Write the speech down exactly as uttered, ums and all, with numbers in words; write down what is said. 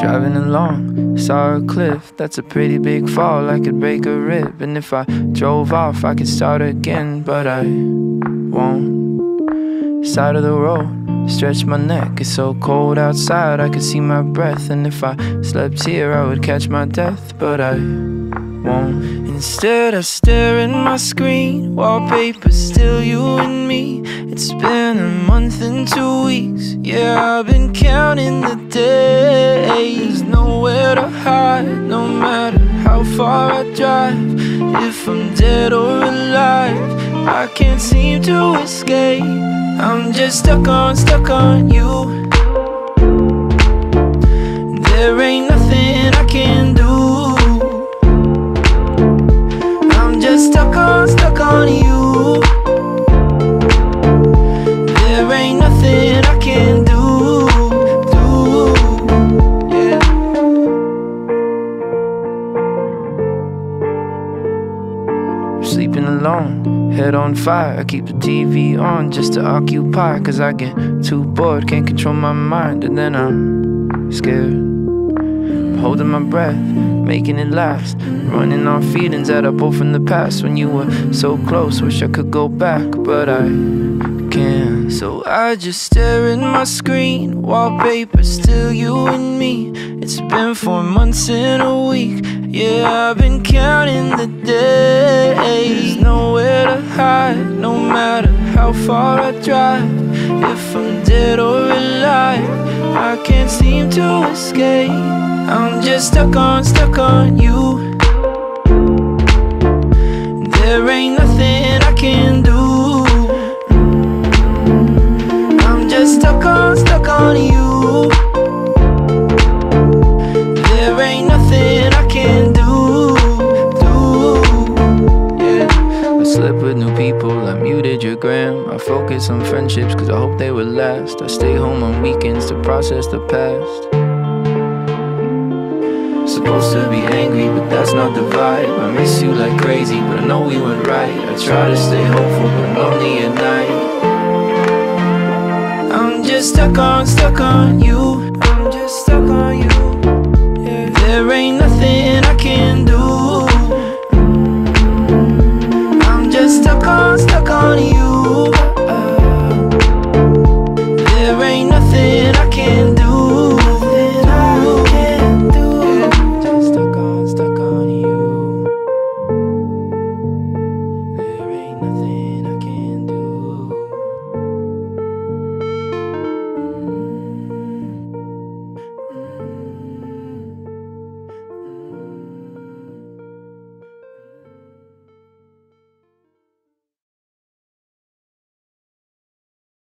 Driving along, saw a cliff, that's a pretty big fall, I could break a rib. And if I drove off, I could start again, but I won't. Side of the road, stretch my neck, it's so cold outside, I could see my breath. And if I slept here, I would catch my death, but I won't. Instead, I stare at my screen, wallpaper, still you and me. It's been a month and two weeks, yeah, I've been counting the days. Nowhere to hide, no matter how far I drive. If I'm dead or alive, I can't seem to escape. I'm just stuck on, stuck on you. There ain't nothing I can do. I'm just stuck on, stuck on you. Sleeping alone, head on fire, I keep the T V on just to occupy, cause I get too bored, can't control my mind. And then I'm scared, I'm holding my breath, making it last, running on feelings that I pulled from the past. When you were so close, wish I could go back, but I can't. So I just stare at my screen, wallpaper, still you and me. It's been four months and a week, yeah, I've been counting the days. Nowhere to hide, no matter how far I drive. If I'm dead or alive, I can't seem to escape. I'm just stuck on, stuck on you. There ain't nothing I can do. I'm just stuck on, stuck on you. There ain't nothing I can do, do, yeah. I slept with new people, I muted your gram, I focus on friendships cause I hope they would last. I stay home on weekends to process the past. Supposed to be angry, but that's not the vibe. I miss you like crazy, but I know we went right. I try to stay hopeful, but I'm lonely at night. I'm just stuck on, stuck on you. I'm just stuck on you. There ain't nothing I can do. I'm just stuck on, stuck on you.